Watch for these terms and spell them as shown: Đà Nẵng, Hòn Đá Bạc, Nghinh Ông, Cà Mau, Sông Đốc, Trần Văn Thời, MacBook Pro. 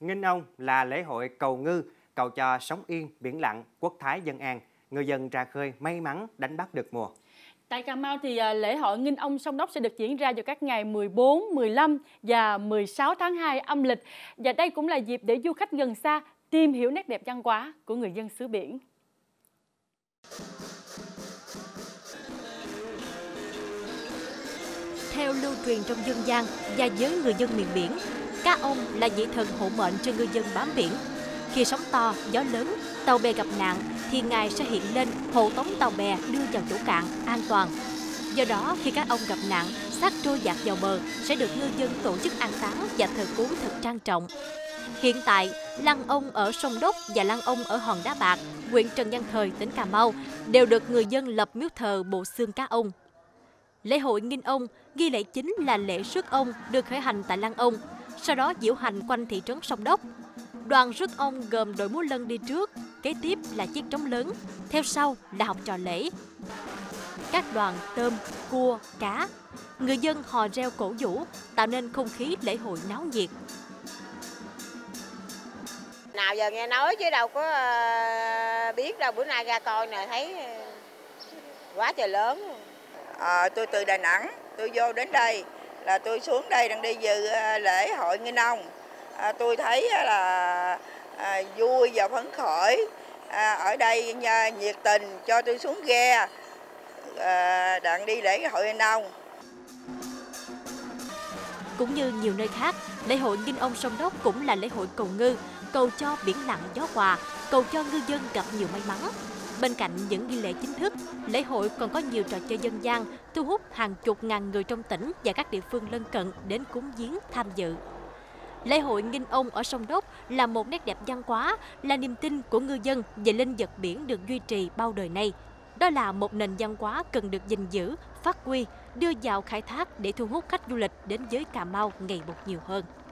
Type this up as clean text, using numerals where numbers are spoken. Nghinh Ông là lễ hội cầu ngư, cầu cho sống yên, biển lặng, quốc thái dân an, người dân ra khơi may mắn đánh bắt được mùa. Tại Cà Mau thì lễ hội Nghinh Ông Sông Đốc sẽ được diễn ra vào các ngày 14, 15 và 16 tháng 2 âm lịch. Và đây cũng là dịp để du khách gần xa tìm hiểu nét đẹp văn hóa của người dân xứ biển. Theo lưu truyền trong dân gian và giới người dân miền biển, cá ông là vị thần hộ mệnh cho ngư dân bám biển. Khi sóng to, gió lớn, tàu bè gặp nạn thì ngài sẽ hiện lên hộ tống tàu bè đưa vào chỗ cạn an toàn. Do đó khi cá ông gặp nạn, xác trôi dạt vào bờ sẽ được ngư dân tổ chức an táng và thờ cúng thật trang trọng. Hiện tại, lăng ông ở Sông Đốc và lăng ông ở Hòn Đá Bạc, huyện Trần Văn Thời, tỉnh Cà Mau đều được người dân lập miếu thờ bộ xương cá ông. Lễ hội Nghinh Ông, nghi lễ chính là lễ rước ông được khởi hành tại lăng ông, sau đó diễu hành quanh thị trấn Sông Đốc. Đoàn rước ông gồm đội múa lân đi trước, kế tiếp là chiếc trống lớn, theo sau là học trò lễ. Các đoàn tôm, cua, cá, người dân hò reo cổ vũ, tạo nên không khí lễ hội náo nhiệt. Nào giờ nghe nói chứ đâu có biết đâu, bữa nay ra coi nè thấy quá trời lớn. Tôi từ Đà Nẵng, tôi vô đến đây là tôi xuống đây đang đi dự lễ hội Nghinh Ông. Tôi thấy là vui và phấn khởi, ở đây nhiệt tình cho tôi xuống ghe đang đi lễ hội Nghinh Ông. Cũng như nhiều nơi khác, lễ hội Nghinh Ông Sông Đốc cũng là lễ hội cầu ngư, cầu cho biển lặng gió hòa, cầu cho ngư dân gặp nhiều may mắn. Bên cạnh những nghi lễ chính thức, lễ hội còn có nhiều trò chơi dân gian, thu hút hàng chục ngàn người trong tỉnh và các địa phương lân cận đến cúng viếng tham dự. Lễ hội Nghinh Ông ở Sông Đốc là một nét đẹp văn hóa, là niềm tin của ngư dân về linh vật biển được duy trì bao đời nay. Đó là một nền văn hóa cần được gìn giữ, phát huy, đưa vào khai thác để thu hút khách du lịch đến với Cà Mau ngày một nhiều hơn.